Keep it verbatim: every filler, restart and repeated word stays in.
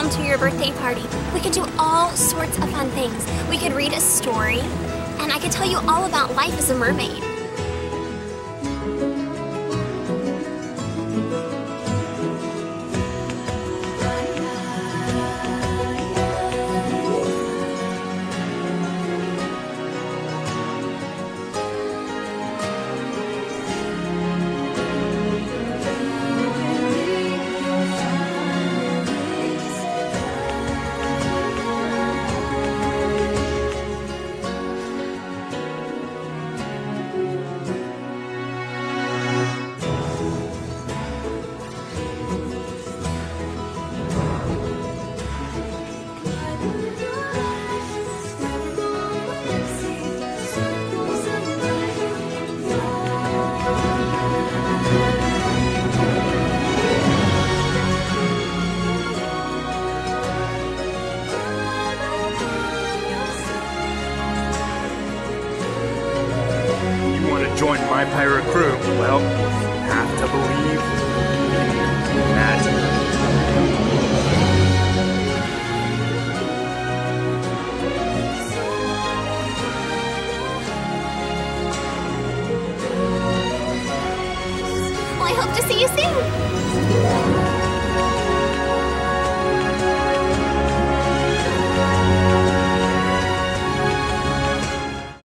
come to your birthday party. We could do all sorts of fun things. We could read a story, and I could tell you all about life as a mermaid. Join my pirate crew, well, have to believe in magic. Well, I hope to see you soon.